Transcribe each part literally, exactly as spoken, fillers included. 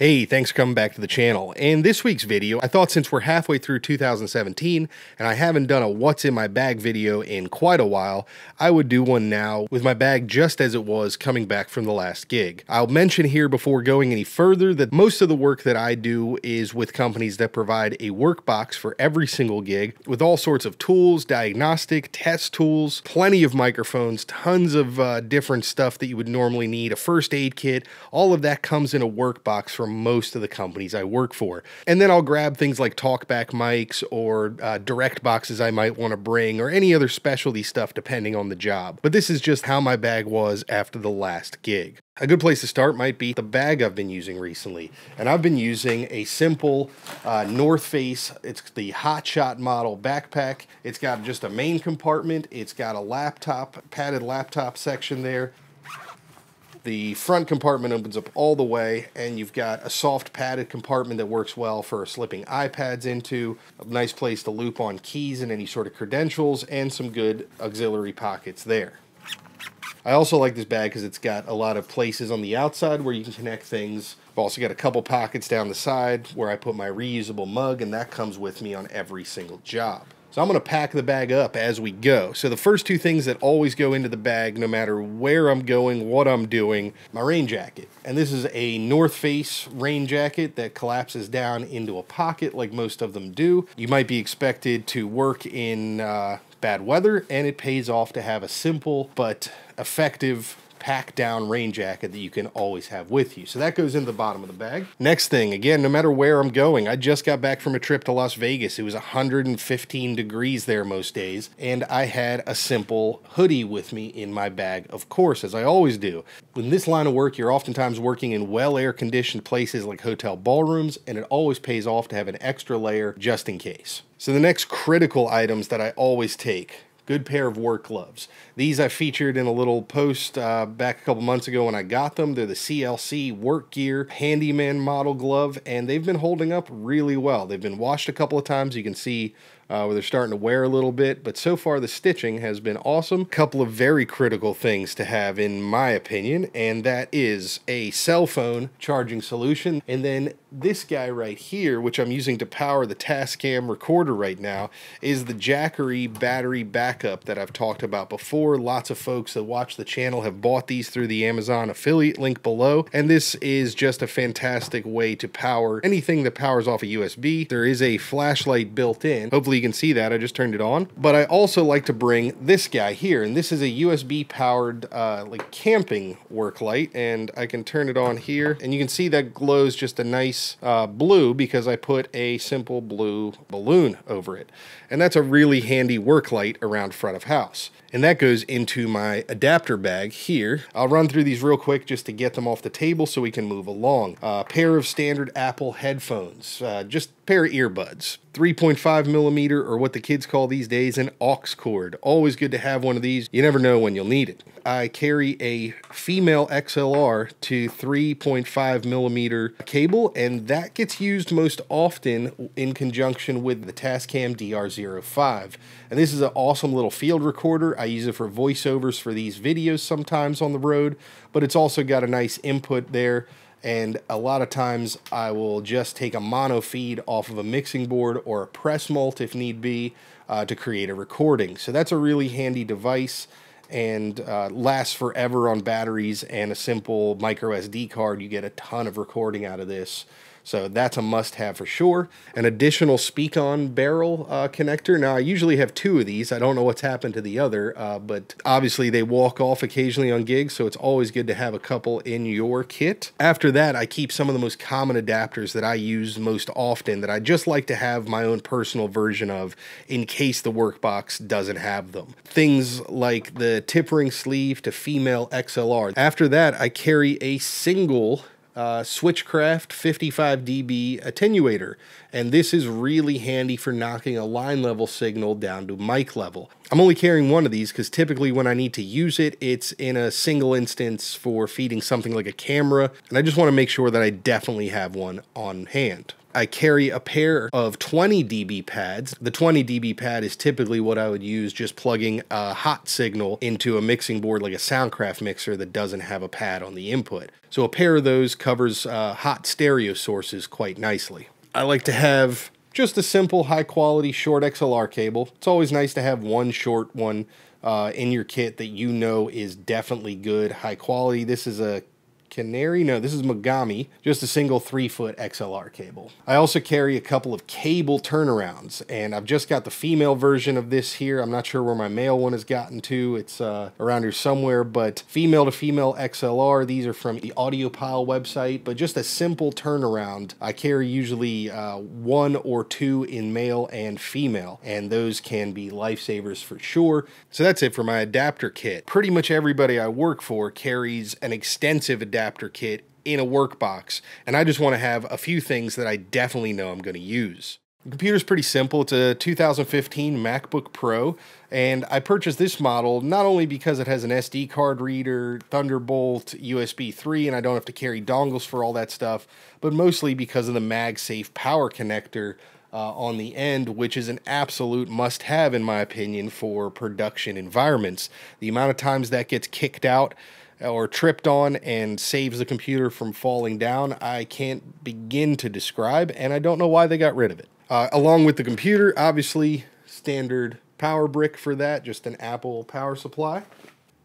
Hey, thanks for coming back to the channel. In this week's video, I thought since we're halfway through two thousand seventeen and I haven't done a what's in my bag video in quite a while, I would do one now with my bag just as it was coming back from the last gig. I'll mention here before going any further that most of the work that I do is with companies that provide a work box for every single gig with all sorts of tools, diagnostic, test tools, plenty of microphones, tons of uh, different stuff that you would normally need, a first aid kit, all of that comes in a work box for most of the companies I work for. And then I'll grab things like talkback mics or uh, direct boxes I might want to bring or any other specialty stuff depending on the job. But this is just how my bag was after the last gig. A good place to start might be the bag I've been using recently. And I've been using a simple uh, North Face, it's the Hotshot model backpack. It's got just a main compartment. It's got a laptop, padded laptop section there. The front compartment opens up all the way, and you've got a soft padded compartment that works well for slipping iPads into, a nice place to loop on keys and any sort of credentials, and some good auxiliary pockets there. I also like this bag because it's got a lot of places on the outside where you can connect things. I've also got a couple pockets down the side where I put my reusable mug, and that comes with me on every single job. So I'm going to pack the bag up as we go. So the first two things that always go into the bag, no matter where I'm going, what I'm doing, my rain jacket. And this is a North Face rain jacket that collapses down into a pocket like most of them do. You might be expected to work in uh, bad weather, and it pays off to have a simple but effective pack down rain jacket that you can always have with you. So that goes into the bottom of the bag. Next thing, again, no matter where I'm going, I just got back from a trip to Las Vegas. It was one hundred fifteen degrees there most days, and I had a simple hoodie with me in my bag, of course, as I always do. In this line of work, you're oftentimes working in well air-conditioned places like hotel ballrooms, and it always pays off to have an extra layer just in case. So the next critical items that I always take, good pair of work gloves. These I featured in a little post uh, back a couple months ago when I got them. They're the C L C Work Gear Handyman model glove, and they've been holding up really well. They've been washed a couple of times. You can see uh, where they're starting to wear a little bit, but so far the stitching has been awesome. A couple of very critical things to have in my opinion, and that is a cell phone charging solution. And then this guy right here, which I'm using to power the Tascam recorder right now, is the Jackery battery backup Backup that I've talked about before. Lots of folks that watch the channel have bought these through the Amazon affiliate link below, and this is just a fantastic way to power anything that powers off a U S B. There is a flashlight built in. Hopefully you can see that. I just turned it on. But I also like to bring this guy here, and this is a U S B powered uh, like camping work light, and I can turn it on here, and you can see that glows just a nice uh, blue because I put a simple blue balloon over it, and that's a really handy work light around front of house. And that goes into my adapter bag here. I'll run through these real quick just to get them off the table so we can move along. A uh, pair of standard Apple headphones, uh, just a pair of earbuds, three point five millimeter, or what the kids call these days an aux cord. Always good to have one of these. You never know when you'll need it. I carry a female X L R to three point five millimeter cable, and that gets used most often in conjunction with the Tascam D R zero five. And this is an awesome little field recorder. I use it for voiceovers for these videos sometimes on the road, but it's also got a nice input there. And a lot of times I will just take a mono feed off of a mixing board or a press mult if need be uh, to create a recording. So that's a really handy device, and uh, lasts forever on batteries and a simple micro S D card. You get a ton of recording out of this. So that's a must-have for sure. An additional Speakon barrel uh, connector. Now, I usually have two of these. I don't know what's happened to the other, uh, but obviously they walk off occasionally on gigs, so it's always good to have a couple in your kit. After that, I keep some of the most common adapters that I use most often that I just like to have my own personal version of in case the workbox doesn't have them. Things like the tip ring sleeve to female X L R. After that, I carry a single Uh, Switchcraft fifty-five D B attenuator, and this is really handy for knocking a line level signal down to mic level. I'm only carrying one of these because typically when I need to use it, it's in a single instance for feeding something like a camera, and I just want to make sure that I definitely have one on hand. I carry a pair of twenty D B pads. The twenty D B pad is typically what I would use just plugging a hot signal into a mixing board like a Soundcraft mixer that doesn't have a pad on the input. So a pair of those covers uh, hot stereo sources quite nicely. I like to have just a simple high quality short X L R cable. It's always nice to have one short one uh, in your kit that you know is definitely good, high quality. This is a Canary? No, this is Mogami, just a single three foot X L R cable. I also carry a couple of cable turnarounds, and I've just got the female version of this here. I'm not sure where my male one has gotten to. It's uh, around here somewhere, but female to female X L R. These are from the AudioPile website, but just a simple turnaround. I carry usually uh, one or two in male and female, and those can be lifesavers for sure. So that's it for my adapter kit. Pretty much everybody I work for carries an extensive adapter adapter kit in a work box, and I just want to have a few things that I definitely know I'm going to use. The computer's pretty simple. It's a two thousand fifteen MacBook Pro, and I purchased this model not only because it has an S D card reader, Thunderbolt, U S B three, and I don't have to carry dongles for all that stuff, but mostly because of the MagSafe power connector Uh, on the end, which is an absolute must-have in my opinion for production environments. The amount of times that gets kicked out or tripped on and saves the computer from falling down, I can't begin to describe, and I don't know why they got rid of it. Uh, along with the computer, obviously, standard power brick for that, just an Apple power supply.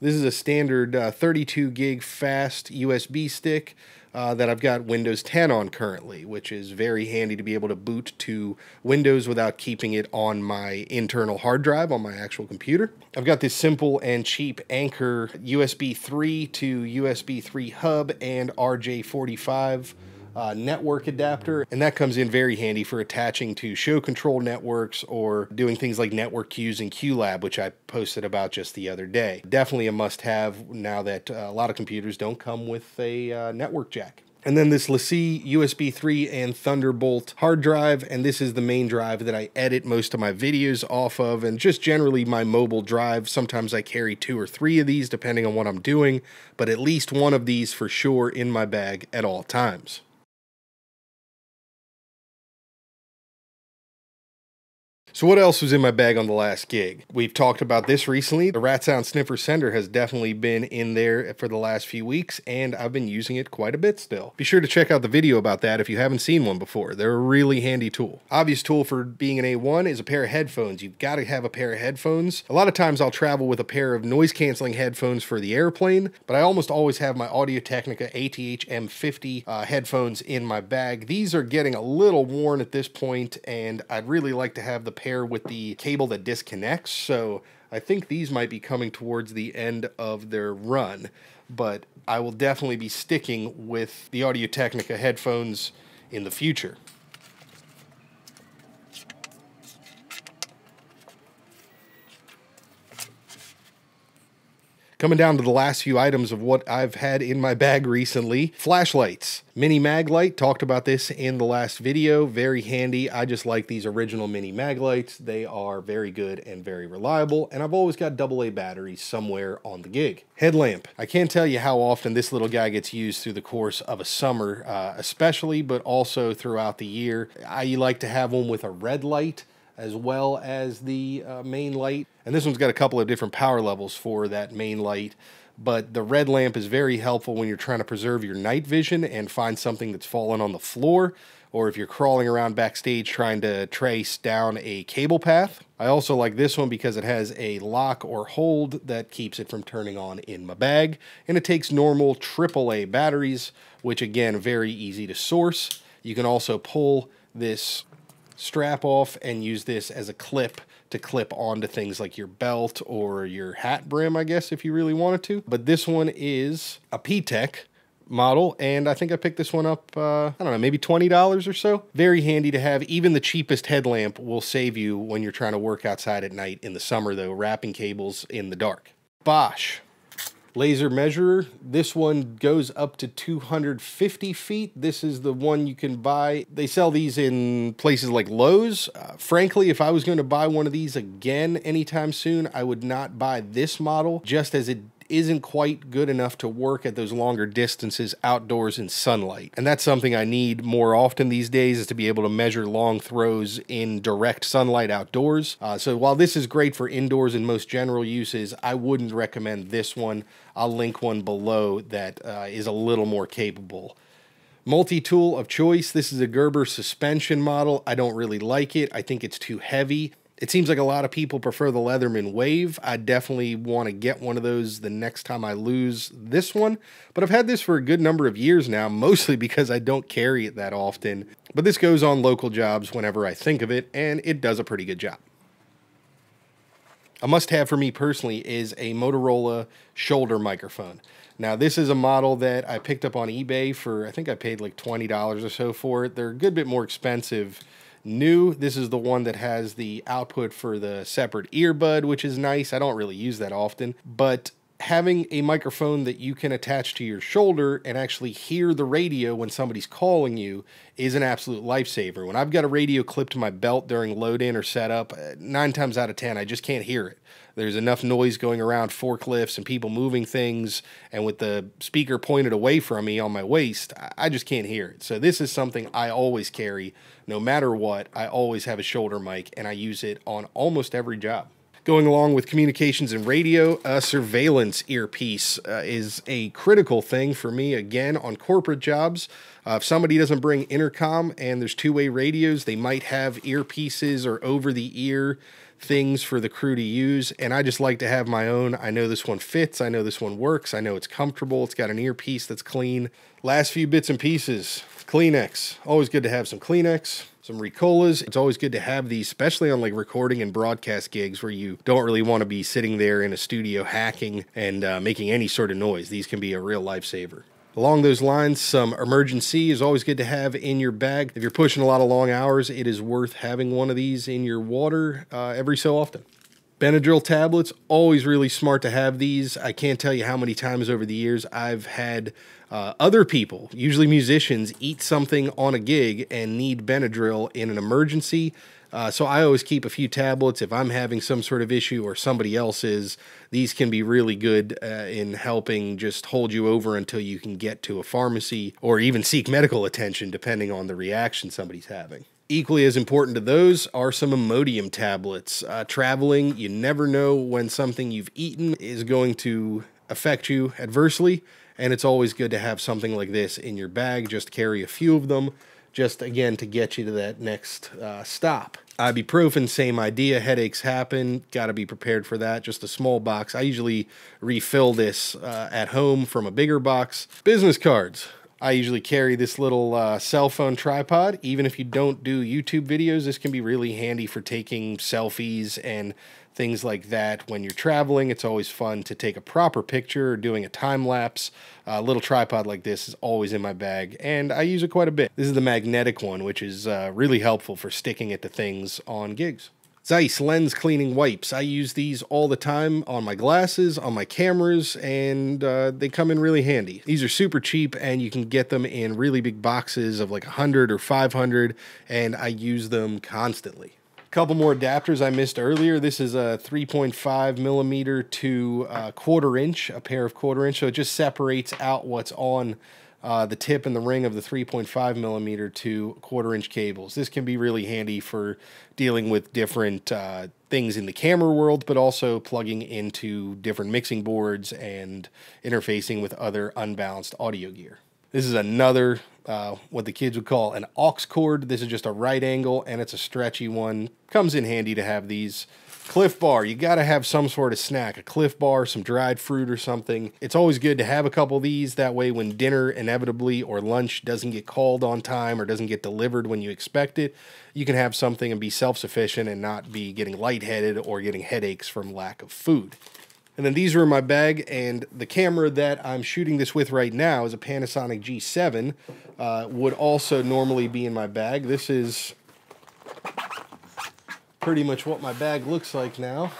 This is a standard uh, thirty-two gig fast U S B stick uh, that I've got Windows ten on currently, which is very handy to be able to boot to Windows without keeping it on my internal hard drive on my actual computer. I've got this simple and cheap Anker U S B three to U S B three hub and R J forty-five Uh, network adapter, and that comes in very handy for attaching to show control networks or doing things like network queues in QLab, which I posted about just the other day. Definitely a must-have now that uh, a lot of computers don't come with a uh, network jack. And then this LaCie U S B three and Thunderbolt hard drive, and this is the main drive that I edit most of my videos off of, and just generally my mobile drive. Sometimes I carry two or three of these depending on what I'm doing, but at least one of these for sure in my bag at all times. So what else was in my bag on the last gig? We've talked about this recently. The Rat Sound Sniffer Sender has definitely been in there for the last few weeks, and I've been using it quite a bit still. Be sure to check out the video about that if you haven't seen one before. They're a really handy tool. Obvious tool for being an A one is a pair of headphones. You've got to have a pair of headphones. A lot of times I'll travel with a pair of noise-canceling headphones for the airplane, but I almost always have my Audio-Technica A T H M fifty uh, headphones in my bag. These are getting a little worn at this point, and I'd really like to have the pair with the cable that disconnects, so I think these might be coming towards the end of their run, but I will definitely be sticking with the Audio-Technica headphones in the future. Coming down to the last few items of what I've had in my bag recently, flashlights. Mini mag light, talked about this in the last video, very handy. I just like these original mini mag lights. They are very good and very reliable, and I've always got double A batteries somewhere on the gig. Headlamp. I can't tell you how often this little guy gets used through the course of a summer, uh, especially, but also throughout the year. I like to have one with a red light as well as the uh, main light. And this one's got a couple of different power levels for that main light, but the red lamp is very helpful when you're trying to preserve your night vision and find something that's fallen on the floor, or if you're crawling around backstage trying to trace down a cable path. I also like this one because it has a lock or hold that keeps it from turning on in my bag, and it takes normal triple A batteries, which again, very easy to source. You can also pull this strap off and use this as a clip to clip onto things like your belt or your hat brim, I guess, if you really wanted to. But this one is a P-TECH model, and I think I picked this one up, uh, I don't know, maybe twenty dollars or so. Very handy to have. Even the cheapest headlamp will save you when you're trying to work outside at night in the summer, though, wrapping cables in the dark. Bosch laser measurer. This one goes up to two hundred fifty feet. This is the one you can buy. They sell these in places like Lowe's. Uh, frankly, if I was going to buy one of these again anytime soon, I would not buy this model just as it isn't quite good enough to work at those longer distances outdoors in sunlight. And that's something I need more often these days, is to be able to measure long throws in direct sunlight outdoors. Uh, so while this is great for indoors and most general uses, I wouldn't recommend this one. I'll link one below that uh, is a little more capable. Multi-tool of choice. This is a Gerber suspension model. I don't really like it. I think it's too heavy. It seems like a lot of people prefer the Leatherman Wave. I definitely want to get one of those the next time I lose this one, but I've had this for a good number of years now, mostly because I don't carry it that often. But this goes on local jobs whenever I think of it, and it does a pretty good job. A must-have for me personally is a Motorola shoulder microphone. Now, this is a model that I picked up on eBay for, I think I paid like twenty dollars or so for it. They're a good bit more expensive new. This is the one that has the output for the separate earbud, which is nice. I don't really use that often, but having a microphone that you can attach to your shoulder and actually hear the radio when somebody's calling you is an absolute lifesaver. When I've got a radio clipped to my belt during load-in or setup, nine times out of ten, I just can't hear it. There's enough noise going around, forklifts and people moving things, and with the speaker pointed away from me on my waist, I just can't hear it. So this is something I always carry. No matter what, I always have a shoulder mic, and I use it on almost every job. Going along with communications and radio, a surveillance earpiece uh, is a critical thing for me, again, on corporate jobs. Uh, if somebody doesn't bring intercom and there's two-way radios, they might have earpieces or over-the-ear things for the crew to use, and I just like to have my own. I know this one fits. I know this one works. I know it's comfortable. It's got an earpiece that's clean. Last few bits and pieces. Kleenex. Always good to have some Kleenex. Some Ricolas. It's always good to have these, especially on like recording and broadcast gigs where you don't really want to be sitting there in a studio hacking and uh, making any sort of noise. These can be a real lifesaver. Along those lines, some emergency is always good to have in your bag. If you're pushing a lot of long hours, it is worth having one of these in your water uh, every so often. Benadryl tablets, always really smart to have these. I can't tell you how many times over the years I've had uh, other people, usually musicians, eat something on a gig and need Benadryl in an emergency. Uh, so I always keep a few tablets. If I'm having some sort of issue or somebody else is, these can be really good uh, in helping just hold you over until you can get to a pharmacy or even seek medical attention, depending on the reaction somebody's having. Equally as important to those are some Imodium tablets. Uh, traveling, you never know when something you've eaten is going to affect you adversely, and it's always good to have something like this in your bag. Just carry a few of them, just again to get you to that next uh, stop. Ibuprofen, same idea. Headaches happen. Got to be prepared for that. Just a small box. I usually refill this uh, at home from a bigger box. Business cards. I usually carry this little uh, cell phone tripod. Even if you don't do YouTube videos, this can be really handy for taking selfies and things like that. When you're traveling, it's always fun to take a proper picture or doing a time lapse. A little tripod like this is always in my bag, and I use it quite a bit. This is the magnetic one, which is uh, really helpful for sticking it to things on gigs. Zeiss lens cleaning wipes. I use these all the time on my glasses, on my cameras, and uh, they come in really handy. These are super cheap, and you can get them in really big boxes of like one hundred or five hundred, and I use them constantly. A couple more adapters I missed earlier. This is a three point five millimeter to uh, quarter inch, a pair of quarter inch, so it just separates out what's on Uh, the tip and the ring of the three point five millimeter to quarter inch cables. This can be really handy for dealing with different uh, things in the camera world, but also plugging into different mixing boards and interfacing with other unbalanced audio gear. This is another, uh, what the kids would call an aux cord. This is just a right angle, and it's a stretchy one. Comes in handy to have these. Cliff Bar, you gotta have some sort of snack, a Cliff Bar, some dried fruit or something. It's always good to have a couple of these, that way when dinner inevitably or lunch doesn't get called on time or doesn't get delivered when you expect it, you can have something and be self-sufficient and not be getting lightheaded or getting headaches from lack of food. And then these are in my bag, and the camera that I'm shooting this with right now is a Panasonic G seven, uh, would also normally be in my bag. This is pretty much what my bag looks like now,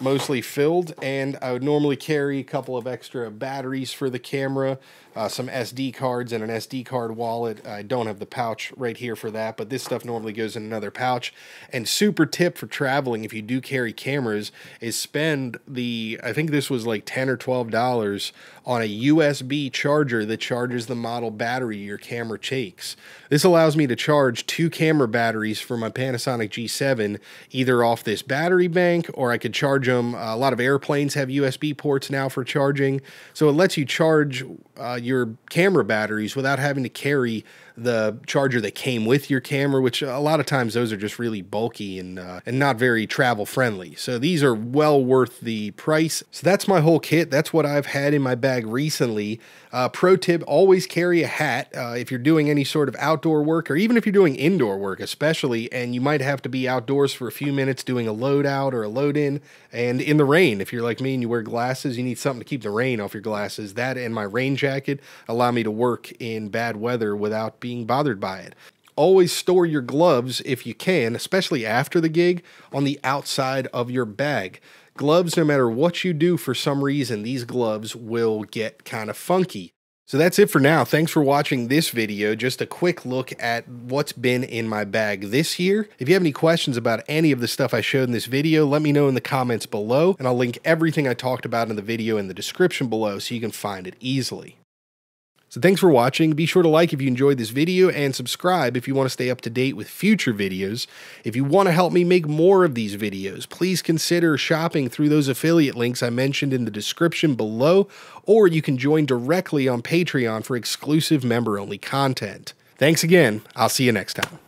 mostly filled, and I would normally carry a couple of extra batteries for the camera, uh, some S D cards and an S D card wallet. I don't have the pouch right here for that, but this stuff normally goes in another pouch. And super tip for traveling, if you do carry cameras, is spend the, I think this was like ten or twelve dollars on a U S B charger that charges the model battery your camera takes. This allows me to charge two camera batteries for my Panasonic G seven, either off this battery bank, or I could charge them. Uh, a lot of airplanes have U S B ports now for charging. So it lets you charge uh, your camera batteries without having to carry the charger that came with your camera, which a lot of times those are just really bulky and uh, and not very travel friendly. So these are well worth the price. So that's my whole kit. That's what I've had in my bag recently. Uh, pro tip, always carry a hat uh, if you're doing any sort of outdoor work, or even if you're doing indoor work especially, and you might have to be outdoors for a few minutes doing a load out or a load in, and in the rain. If you're like me and you wear glasses, you need something to keep the rain off your glasses. That and my rain jacket allow me to work in bad weather without being being bothered by it. Always store your gloves if you can, especially after the gig, on the outside of your bag. Gloves, no matter what you do, for some reason, these gloves will get kind of funky. So that's it for now. Thanks for watching this video. Just a quick look at what's been in my bag this year. If you have any questions about any of the stuff I showed in this video, let me know in the comments below, and I'll link everything I talked about in the video in the description below so you can find it easily. So thanks for watching. Be sure to like if you enjoyed this video, and subscribe if you want to stay up to date with future videos. If you want to help me make more of these videos, please consider shopping through those affiliate links I mentioned in the description below, or you can join directly on Patreon for exclusive member-only content. Thanks again. I'll see you next time.